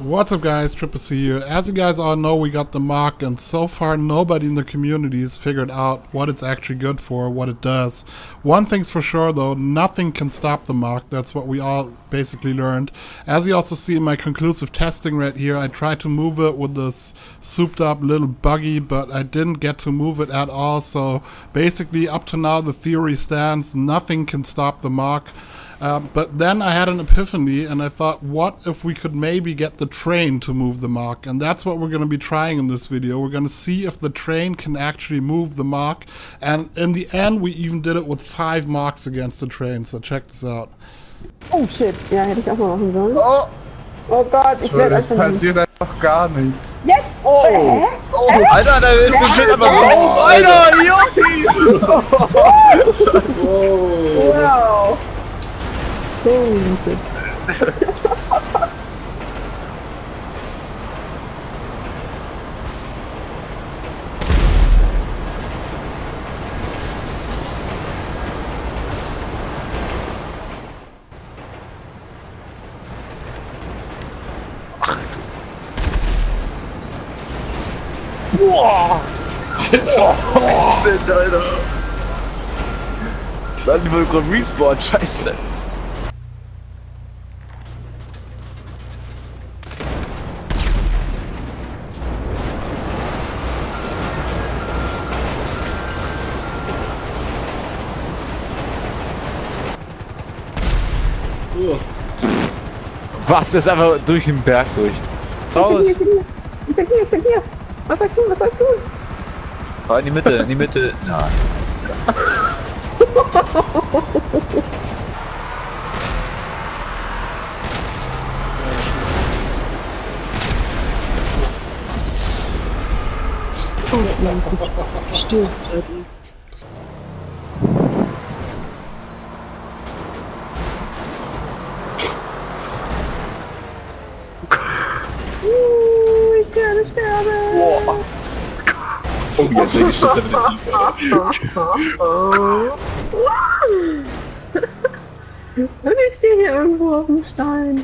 What's up guys, Triple C here. As you guys all know, we got the MOC, and so far nobody in the community has figured out what it's actually good for, what it does. One thing's for sure though, nothing can stop the MOC. That's what we all basically learned. As you also see in my conclusive testing right here, I tried to move it with this souped up little buggy, but I didn't get to move it at all. So basically up to now the theory stands, nothing can stop the MOC. But then I had an epiphany and I thought, what if we could maybe get the train to move the MOC? And that's what we're going to be trying in this video. We're going to see if the train can actually move the MOC. And in the end, we even did it with 5 MOCs against the train. So check this out. Oh shit, ja, hätte ich auch mal machen sollen. Oh, oh Gott, ich werde einfach nicht. Passiert einfach gar nichts. Jetzt? Oh, oh. Alter, da ist bestimmt aber rauf, Alter, Joki! Oh, wow. Holy shit. Ach du. Boah! Das sind, Alter. Dann wohl gerade Respawn, scheiße. Was? Das ist einfach durch den Berg durch. Raus! Ich bin hier! Was soll ich tun? Ah, in die Mitte! Nein. Oh mein Gott. Stimmt, Alter. Oh, wie hat der gestimmt, damit der Tief, Alter. Und ich stehe hier irgendwo auf dem Stein.